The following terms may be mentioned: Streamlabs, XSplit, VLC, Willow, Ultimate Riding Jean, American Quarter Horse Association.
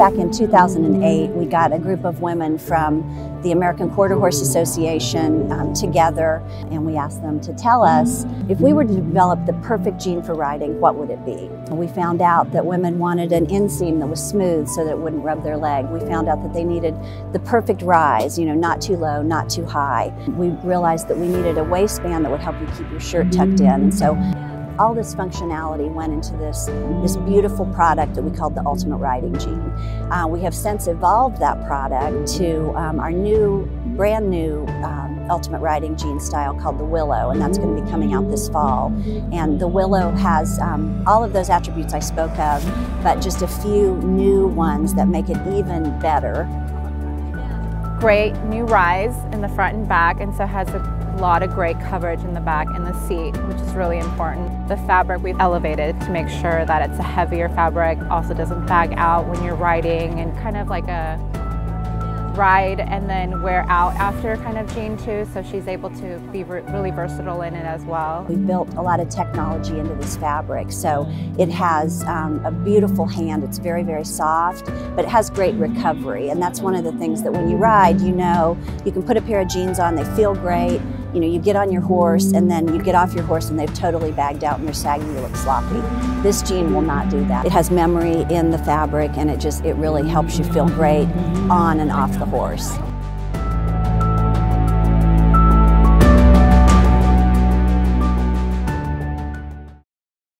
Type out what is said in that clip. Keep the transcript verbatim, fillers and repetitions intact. back in two thousand eight, we got a group of women from the American Quarter Horse Association um, together, and we asked them to tell us, if we were to develop the perfect gene for riding, what would it be? And we found out that women wanted an inseam that was smooth so that it wouldn't rub their leg. We found out that they needed the perfect rise, you know, not too low, not too high. We realized that we needed a waistband that would help you keep your shirt tucked in, and so all this functionality went into this, this beautiful product that we called the Ultimate Riding Jean. Uh, we have since evolved that product to um, our new, brand new um, Ultimate Riding Jean style called the Willow, and that's going to be coming out this fall. And the Willow has um, all of those attributes I spoke of, but just a few new ones that make it even better. Great new rise in the front and back, and so has a A lot of great coverage in the back and the seat, which is really important. The fabric we've elevated to make sure that it's a heavier fabric, also doesn't bag out when you're riding, and kind of like a ride and then wear out after kind of jean too, so she's able to be re really versatile in it as well. We've built a lot of technology into this fabric, so it has um, a beautiful hand. It's very, very soft, but it has great recovery, and that's one of the things that when you ride, you know, you can put a pair of jeans on, they feel great, you know, you get on your horse and then you get off your horse and they've totally bagged out and they're saggy, you look sloppy. This jean will not do that. It has memory in the fabric, and it just, it really helps you feel great on and off the horse.